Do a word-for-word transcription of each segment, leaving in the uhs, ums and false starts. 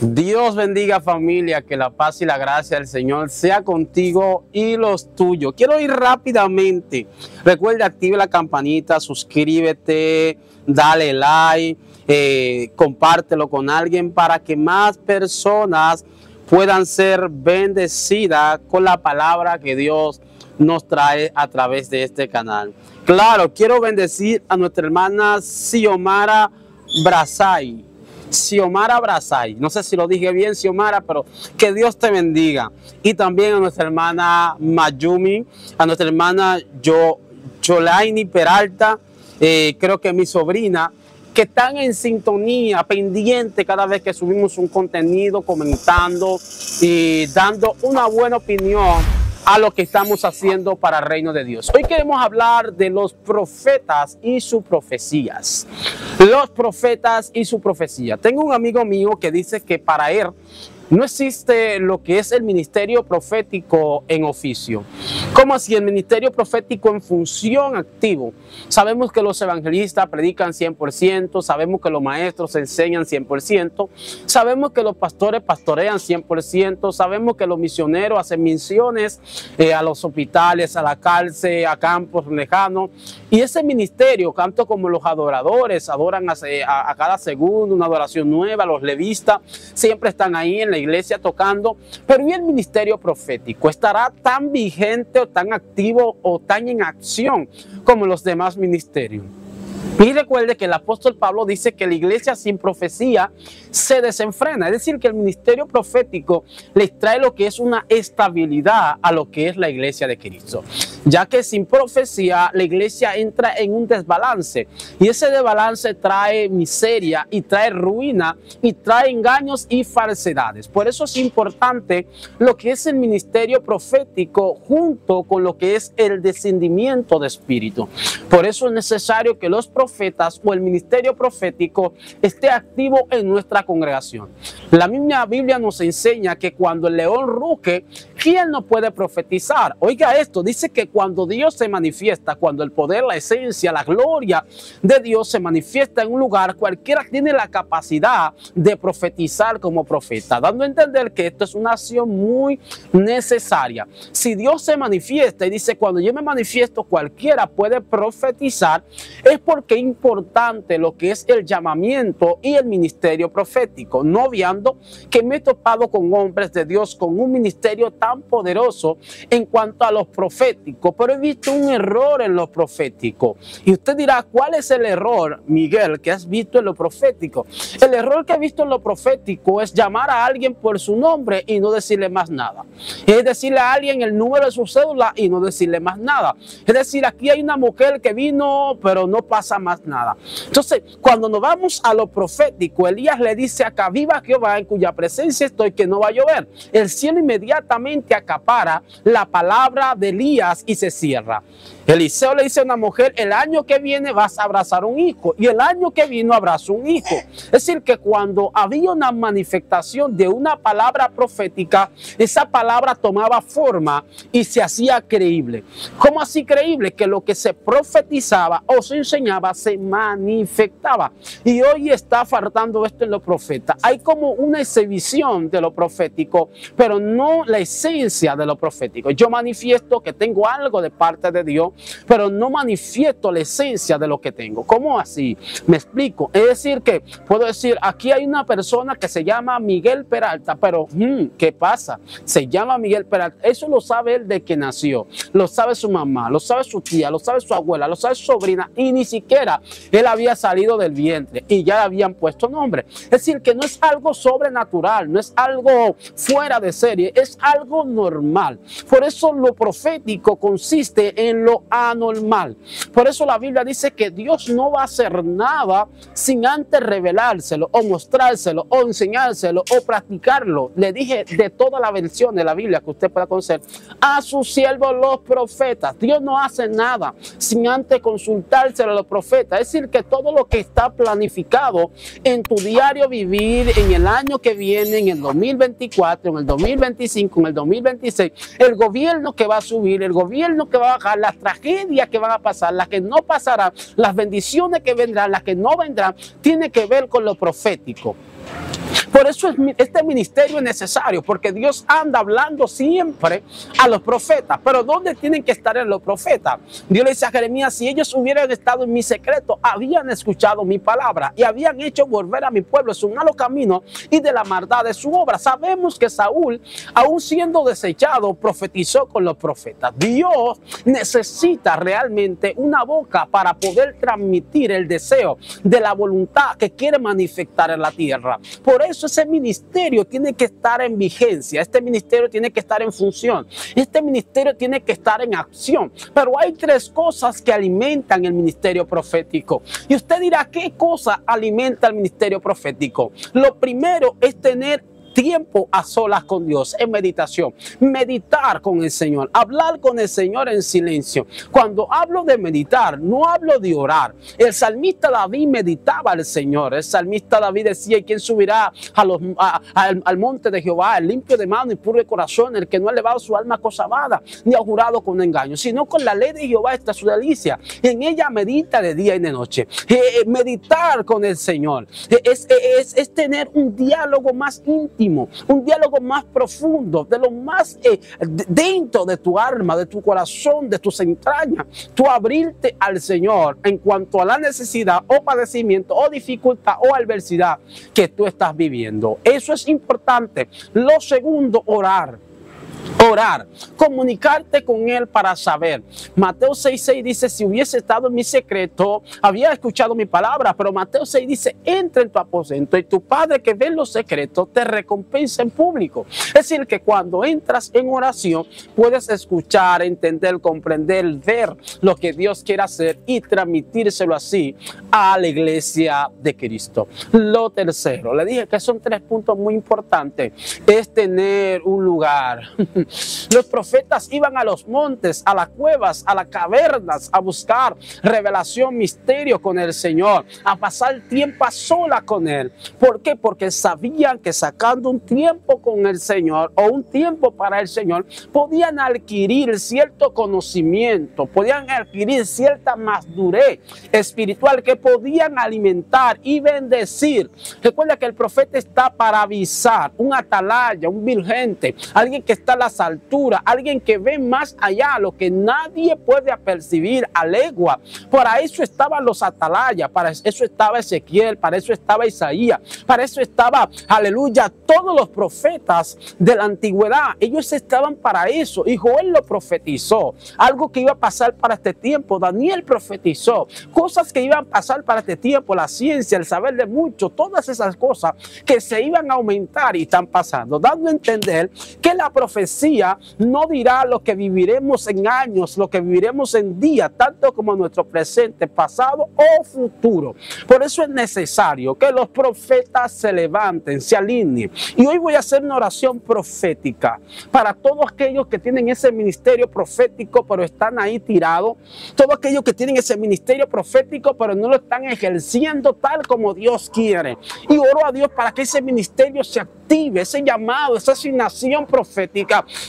Dios bendiga, familia, que la paz y la gracia del Señor sea contigo y los tuyos. Quiero ir rápidamente. Recuerda, active la campanita, suscríbete, dale like, eh, compártelo con alguien para que más personas puedan ser bendecidas con la palabra que Dios nos trae a través de este canal. Claro, quiero bendecir a nuestra hermana Xiomara Brassai. Xiomara Brassai, no sé si lo dije bien, Xiomara, pero que Dios te bendiga. Y también a nuestra hermana Mayumi, a nuestra hermana Yo, Yolaini Peralta, eh, creo que mi sobrina, que están en sintonía, pendiente cada vez que subimos un contenido, comentando y dando una buena opinión a lo que estamos haciendo para el reino de Dios. Hoy queremos hablar de los profetas y sus profecías. Los profetas y su profecía. Tengo un amigo mío que dice que para él no existe lo que es el ministerio profético en oficio. ¿Cómo así? El ministerio profético en función activo. Sabemos que los evangelistas predican cien por ciento, sabemos que los maestros enseñan cien por ciento, sabemos que los pastores pastorean cien por ciento, sabemos que los misioneros hacen misiones eh, a los hospitales, a la cárcel, a campos lejanos. Y ese ministerio, tanto como los adoradores adoran a, a, a cada segundo una adoración nueva, los levistas siempre están ahí en la iglesia tocando, pero ¿y el ministerio profético? ¿Estará tan vigente o tan activo o tan en acción como los demás ministerios? Y recuerde que el apóstol Pablo dice que la iglesia sin profecía se desenfrena. Es decir, que el ministerio profético les trae lo que es una estabilidad a lo que es la iglesia de Cristo. Ya que sin profecía la iglesia entra en un desbalance. Y ese desbalance trae miseria y trae ruina y trae engaños y falsedades. Por eso es importante lo que es el ministerio profético junto con lo que es el descendimiento de espíritu. Por eso es necesario que los profetas profetas o el ministerio profético esté activo en nuestra congregación. La misma Biblia nos enseña que cuando el león ruge, ¿quién no puede profetizar? Oiga esto, dice que cuando Dios se manifiesta, cuando el poder, la esencia, la gloria de Dios se manifiesta en un lugar, cualquiera tiene la capacidad de profetizar como profeta, dando a entender que esto es una acción muy necesaria. Si Dios se manifiesta y dice, cuando yo me manifiesto, cualquiera puede profetizar, es porque qué importante lo que es el llamamiento y el ministerio profético, no obviando que me he topado con hombres de Dios con un ministerio tan poderoso en cuanto a los proféticos, pero he visto un error en los proféticos. Y usted dirá, ¿cuál es el error, Miguel, que has visto en lo profético? El error que he visto en lo profético es llamar a alguien por su nombre y no decirle más nada. Es decirle a alguien el número de su cédula y no decirle más nada. Es decir, aquí hay una mujer que vino, pero no pasa más nada. Entonces, cuando nos vamos a lo profético, Elías le dice acá, viva Jehová en cuya presencia estoy, que no va a llover. El cielo inmediatamente acapara la palabra de Elías y se cierra. Eliseo le dice a una mujer, el año que viene vas a abrazar un hijo, y el año que vino abrazó un hijo. Es decir, que cuando había una manifestación de una palabra profética, esa palabra tomaba forma y se hacía creíble. ¿Cómo así creíble? Que lo que se profetizaba o se enseñaba se manifestaba. Y hoy está faltando esto en los profetas. Hay como una exhibición de lo profético, pero no la esencia de lo profético. Yo manifiesto que tengo algo de parte de Dios, pero no manifiesto la esencia de lo que tengo. ¿Cómo así? Me explico. Es decir, que puedo decir, aquí hay una persona que se llama Miguel Peralta, pero hmm, ¿qué pasa? Se llama Miguel Peralta. Eso lo sabe él de que nació, lo sabe su mamá, lo sabe su tía, lo sabe su abuela, lo sabe su sobrina, y ni siquiera él había salido del vientre y ya le habían puesto nombre. Es decir, que no es algo sobrenatural, no es algo fuera de serie, es algo normal. Por eso lo profético consiste en lo anormal. Por eso la Biblia dice que Dios no va a hacer nada sin antes revelárselo o mostrárselo o enseñárselo o practicarlo. Le dije de toda la versión de la Biblia que usted pueda conocer a sus siervos los profetas. Dios no hace nada sin antes consultárselo a los profetas. Profeta. Es decir, que todo lo que está planificado en tu diario vivir, en el año que viene, en el dos mil veinticuatro, en el dos mil veinticinco, en el dos mil veintiséis, el gobierno que va a subir, el gobierno que va a bajar, las tragedias que van a pasar, las que no pasarán, las bendiciones que vendrán, las que no vendrán, tiene que ver con lo profético. Por eso este ministerio es necesario, porque Dios anda hablando siempre a los profetas. Pero ¿dónde tienen que estar los profetas? Dios le dice a Jeremías, si ellos hubieran estado en mi secreto, habían escuchado mi palabra y habían hecho volver a mi pueblo su malo camino y de la maldad de su obra. Sabemos que Saúl, aún siendo desechado, profetizó con los profetas. Dios necesita realmente una boca para poder transmitir el deseo de la voluntad que quiere manifestar en la tierra. Por eso ese ministerio tiene que estar en vigencia, este ministerio tiene que estar en función, este ministerio tiene que estar en acción. Pero hay tres cosas que alimentan el ministerio profético. Y usted dirá, ¿qué cosa alimenta el ministerio profético? Lo primero es tener tiempo a solas con Dios, en meditación, meditar con el Señor, hablar con el Señor en silencio. Cuando hablo de meditar, no hablo de orar. El salmista David meditaba al Señor. El salmista David decía, ¿quién subirá a los, a, a, al monte de Jehová? El limpio de mano y puro de corazón, el que no ha elevado su alma a cosa vana, ni ha jurado con engaño, sino con la ley de Jehová está su delicia. En ella medita de día y de noche. Eh, eh, meditar con el Señor eh, es, eh, es, es tener un diálogo más íntimo, un diálogo más profundo, de lo más eh, dentro de tu alma, de tu corazón, de tus entrañas. Tú abrirte al Señor en cuanto a la necesidad o padecimiento o dificultad o adversidad que tú estás viviendo. Eso es importante. Lo segundo, orar. Orar, comunicarte con Él para saber. Mateo seis seis dice, si hubiese estado en mi secreto, había escuchado mi palabra. Pero Mateo seis dice, entra en tu aposento y tu Padre que ve en los secretos te recompensa en público. Es decir, que cuando entras en oración, puedes escuchar, entender, comprender, ver lo que Dios quiere hacer y transmitírselo así a la iglesia de Cristo. Lo tercero, le dije que son tres puntos muy importantes, es tener un lugar. Los profetas iban a los montes, a las cuevas, a las cavernas a buscar revelación, misterio con el Señor, a pasar tiempo a sola con Él. ¿Por qué? Porque sabían que sacando un tiempo con el Señor o un tiempo para el Señor, podían adquirir cierto conocimiento, podían adquirir cierta madurez espiritual que podían alimentar y bendecir. Recuerda que el profeta está para avisar, un atalaya, un vigente, alguien que está a las alturas, alguien que ve más allá, lo que nadie puede apercibir a legua. Para eso estaban los atalayas, para eso estaba Ezequiel, para eso estaba Isaías, para eso estaba, aleluya, todos los profetas de la antigüedad. Ellos estaban para eso, y Joel lo profetizó, algo que iba a pasar para este tiempo. Daniel profetizó cosas que iban a pasar para este tiempo, la ciencia, el saber de muchos, todas esas cosas que se iban a aumentar y están pasando, dando a entender que la profecía profecía no dirá lo que viviremos en años, lo que viviremos en días, tanto como nuestro presente, pasado o futuro. Por eso es necesario que los profetas se levanten, se alineen. Y hoy voy a hacer una oración profética para todos aquellos que tienen ese ministerio profético pero están ahí tirados, todos aquellos que tienen ese ministerio profético pero no lo están ejerciendo tal como Dios quiere. Y oro a Dios para que ese ministerio se active, ese llamado, esa asignación profética,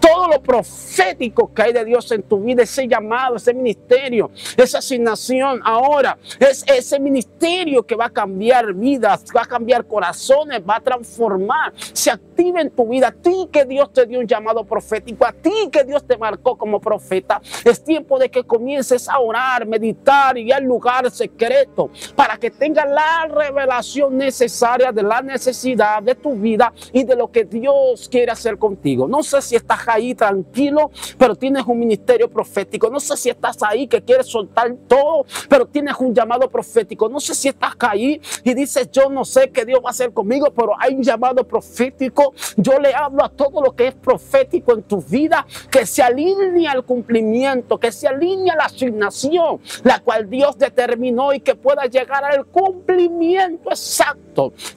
todo lo profético que hay de Dios en tu vida, ese llamado, ese ministerio, esa asignación ahora, es ese ministerio que va a cambiar vidas, va a cambiar corazones, va a transformar, se activa en tu vida. A ti que Dios te dio un llamado profético, a ti que Dios te marcó como profeta, es tiempo de que comiences a orar, meditar y al lugar secreto para que tengas la revelación necesaria de la necesidad de tu vida y de lo que Dios quiere hacer contigo. No No sé si estás ahí tranquilo, pero tienes un ministerio profético. No sé si estás ahí que quieres soltar todo, pero tienes un llamado profético. No sé si estás ahí y dices, yo no sé qué Dios va a hacer conmigo, pero hay un llamado profético. Yo le hablo a todo lo que es profético en tu vida, que se alinee al cumplimiento, que se alinee a la asignación, la cual Dios determinó, y que pueda llegar al cumplimiento exacto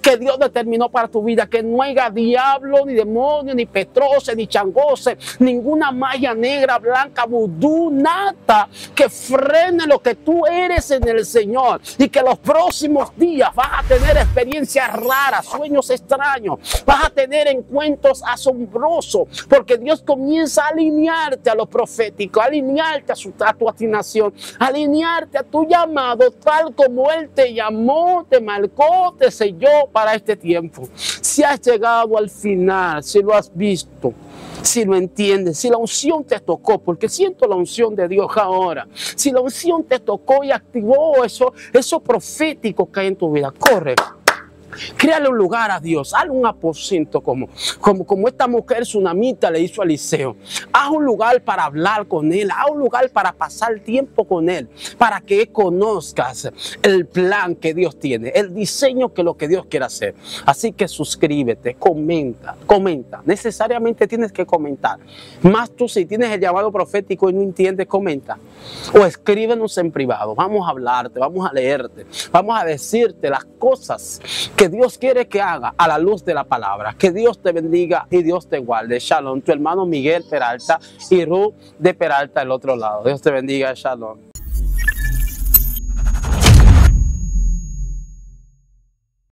que Dios determinó para tu vida. Que no haya diablo, ni demonio, ni Petrose, ni changose, ninguna malla negra, blanca, vudú, nada que frene lo que tú eres en el Señor, y que los próximos días vas a tener experiencias raras, sueños extraños, vas a tener encuentros asombrosos, porque Dios comienza a alinearte a lo profético, a alinearte a, su, a tu asignación, a alinearte a tu llamado, tal como Él te llamó, te marcó, te selló para este tiempo. si has llegado al final, si lo has visto, si lo entiendes, si la unción te tocó, porque siento la unción de Dios ahora, si la unción te tocó y activó eso, eso profético que hay en tu vida, corre. Créale un lugar a Dios, haz un aposento como, como, como esta mujer tsunamita le hizo a Eliseo. Haz un lugar para hablar con él, haz un lugar para pasar tiempo con él, para que conozcas el plan que Dios tiene, el diseño que lo que Dios quiere hacer. Así que suscríbete, comenta, comenta. Necesariamente tienes que comentar. Más tú si tienes el llamado profético y no entiendes, comenta. O escríbenos en privado, vamos a hablarte, vamos a leerte, vamos a decirte las cosas que Que Dios quiere que haga a la luz de la palabra. Que Dios te bendiga y Dios te guarde. Shalom, tu hermano Miguel Peralta y Ruth de Peralta al otro lado. Dios te bendiga, shalom.